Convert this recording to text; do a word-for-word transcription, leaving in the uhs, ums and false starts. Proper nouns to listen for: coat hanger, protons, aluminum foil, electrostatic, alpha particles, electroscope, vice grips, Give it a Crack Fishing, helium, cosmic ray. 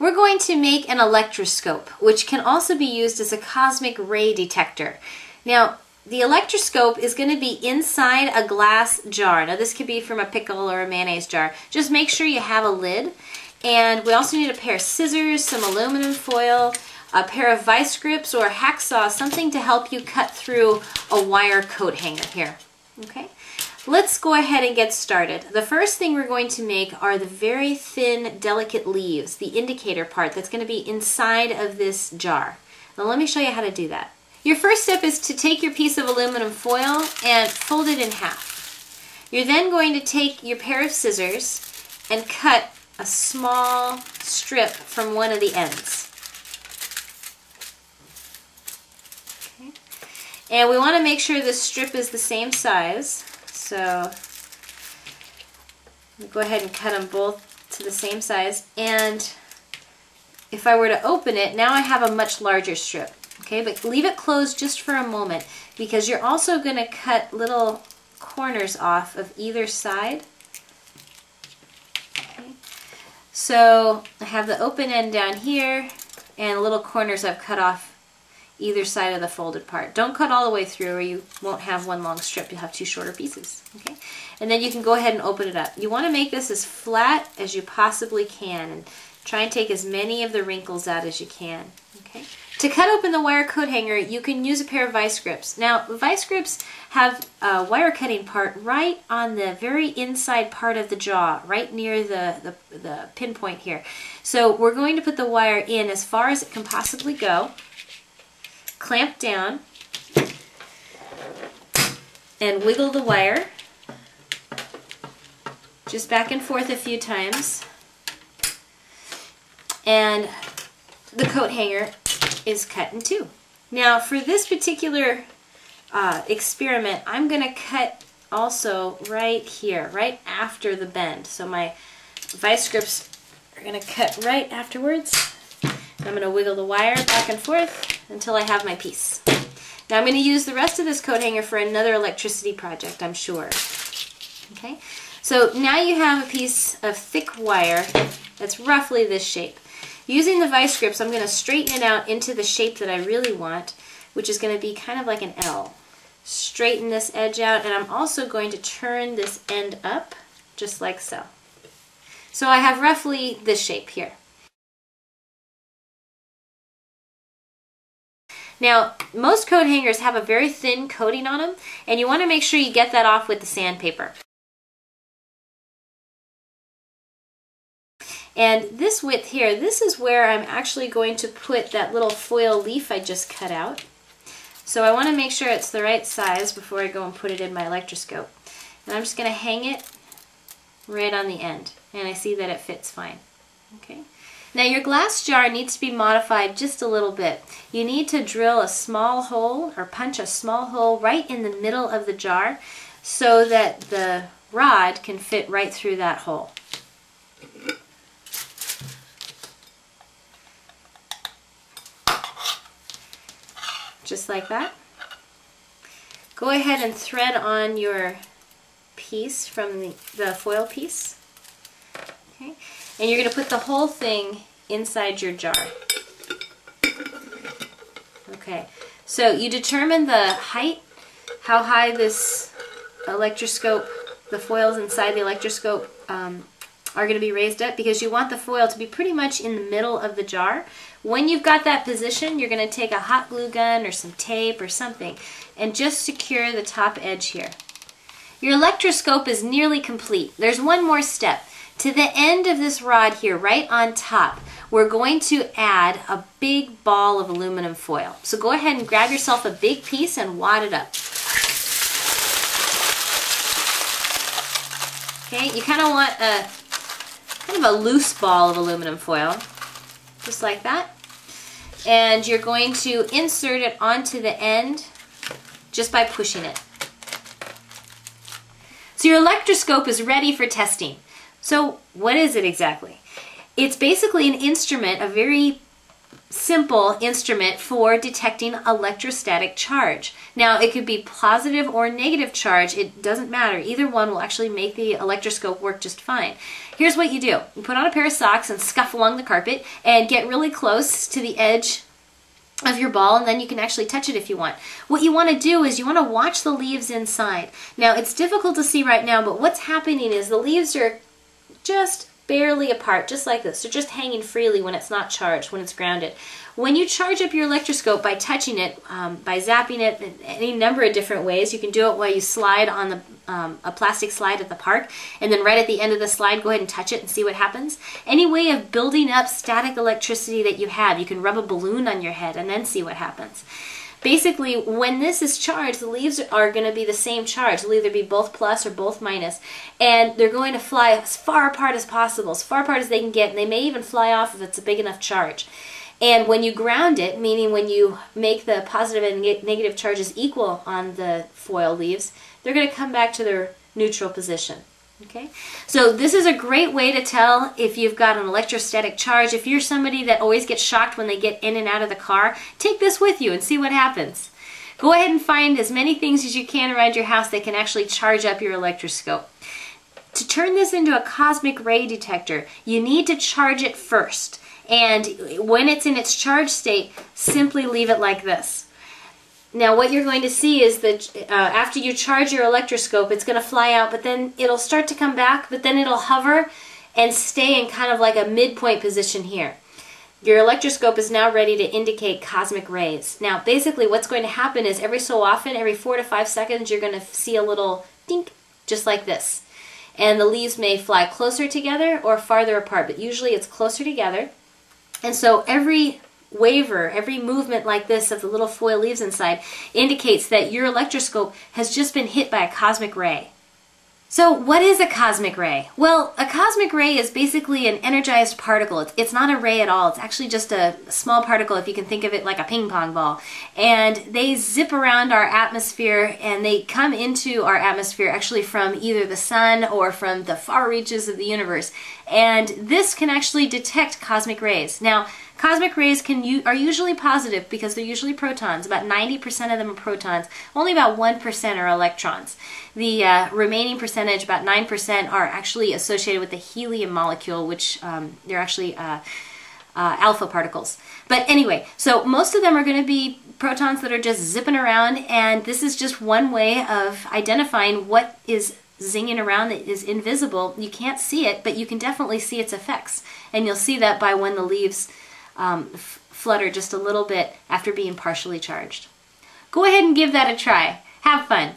We're going to make an electroscope, which can also be used as a cosmic ray detector. Now, the electroscope is going to be inside a glass jar. Now, this could be from a pickle or a mayonnaise jar. Just make sure you have a lid. And we also need a pair of scissors, some aluminum foil, a pair of vice grips or a hacksaw, something to help you cut through a wire coat hanger here. Okay, let's go ahead and get started. The first thing we're going to make are the very thin, delicate leaves, the indicator part that's going to be inside of this jar. Now let me show you how to do that. Your first step is to take your piece of aluminum foil and fold it in half. You're then going to take your pair of scissors and cut a small strip from one of the ends. And we want to make sure this strip is the same size, so go ahead and cut them both to the same size. And if I were to open it, now I have a much larger strip. Okay, but leave it closed just for a moment because you're also going to cut little corners off of either side. Okay. So I have the open end down here and little corners I've cut off either side of the folded part. Don't cut all the way through or you won't have one long strip. You'll have two shorter pieces. Okay, and then you can go ahead and open it up. You want to make this as flat as you possibly can and try and take as many of the wrinkles out as you can. Okay. To cut open the wire coat hanger, you can use a pair of vice grips. Now, vice grips have a wire cutting part right on the very inside part of the jaw, right near the, the, the pinpoint here. So we're going to put the wire in as far as it can possibly go. Clamp down and wiggle the wire just back and forth a few times, and the coat hanger is cut in two. Now for this particular uh, experiment, I'm going to cut also right here, right after the bend. So my vice grips are going to cut right afterwards. I'm going to wiggle the wire back and forth until I have my piece. Now I'm going to use the rest of this coat hanger for another electricity project, I'm sure. Okay, so now you have a piece of thick wire that's roughly this shape. Using the vice grips, I'm going to straighten it out into the shape that I really want, which is going to be kind of like an L. Straighten this edge out, and I'm also going to turn this end up, just like so. So I have roughly this shape here. Now, most coat hangers have a very thin coating on them, and you want to make sure you get that off with the sandpaper. And this width here, this is where I'm actually going to put that little foil leaf I just cut out. So I want to make sure it's the right size before I go and put it in my electroscope. And I'm just going to hang it right on the end, and I see that it fits fine. Okay. Now your glass jar needs to be modified just a little bit. You need to drill a small hole or punch a small hole right in the middle of the jar so that the rod can fit right through that hole. Just like that. Go ahead and thread on your piece from the, the foil piece. Okay. And you're going to put the whole thing inside your jar. Okay, so you determine the height, how high this electroscope, the foils inside the electroscope um, are going to be raised up, because you want the foil to be pretty much in the middle of the jar. When you've got that position, you're going to take a hot glue gun or some tape or something and just secure the top edge here. Your electroscope is nearly complete. There's one more step. To the end of this rod here, right on top, we're going to add a big ball of aluminum foil. So go ahead and grab yourself a big piece and wad it up. Okay, you kind of want a kind of a loose ball of aluminum foil, just like that. And you're going to insert it onto the end just by pushing it. So your electroscope is ready for testing. So what is it exactly? It's basically an instrument, a very simple instrument for detecting electrostatic charge. Now, it could be positive or negative charge. It doesn't matter. Either one will actually make the electroscope work just fine. Here's what you do. You put on a pair of socks and scuff along the carpet and get really close to the edge of your ball, and then you can actually touch it if you want. What you want to do is you want to watch the leaves inside. Now, it's difficult to see right now, but what's happening is the leaves are just barely apart, just like this. They're just hanging freely when it's not charged, when it's grounded. When you charge up your electroscope by touching it, um, by zapping it in any number of different ways, you can do it while you slide on the um, a plastic slide at the park, and then right at the end of the slide, go ahead and touch it and see what happens. Any way of building up static electricity that you have, you can rub a balloon on your head and then see what happens. Basically, when this is charged, the leaves are going to be the same charge. They'll either be both plus or both minus, and they're going to fly as far apart as possible, as far apart as they can get, and they may even fly off if it's a big enough charge. And when you ground it, meaning when you make the positive and negative charges equal on the foil leaves, they're going to come back to their neutral position. Okay, so this is a great way to tell if you've got an electrostatic charge. If you're somebody that always gets shocked when they get in and out of the car, take this with you and see what happens. Go ahead and find as many things as you can around your house that can actually charge up your electroscope. To turn this into a cosmic ray detector, you need to charge it first. And when it's in its charged state, simply leave it like this. Now what you're going to see is that uh, after you charge your electroscope, it's going to fly out, but then it'll start to come back, but then it'll hover and stay in kind of like a midpoint position here. Your electroscope is now ready to indicate cosmic rays. Now basically what's going to happen is every so often, every four to five seconds, you're going to see a little dink, just like this. And the leaves may fly closer together or farther apart, but usually it's closer together. And so every waver, every movement like this of the little foil leaves inside indicates that your electroscope has just been hit by a cosmic ray. So what is a cosmic ray? Well, a cosmic ray is basically an energized particle. It's, it's not a ray at all. It's actually just a small particle, if you can think of it like a ping pong ball. And they zip around our atmosphere, and they come into our atmosphere actually from either the sun or from the far reaches of the universe. And this can actually detect cosmic rays. Now, cosmic rays can are usually positive because they're usually protons. About ninety percent of them are protons. Only about one percent are electrons. The uh, remaining percentage, about nine percent, are actually associated with the helium molecule, which um, they're actually uh, uh, alpha particles. But anyway, so most of them are going to be protons that are just zipping around, and this is just one way of identifying what is zinging around that is invisible. You can't see it, but you can definitely see its effects, and you'll see that by when the leaves um, flutter just a little bit after being partially charged. Go ahead and give that a try. Have fun.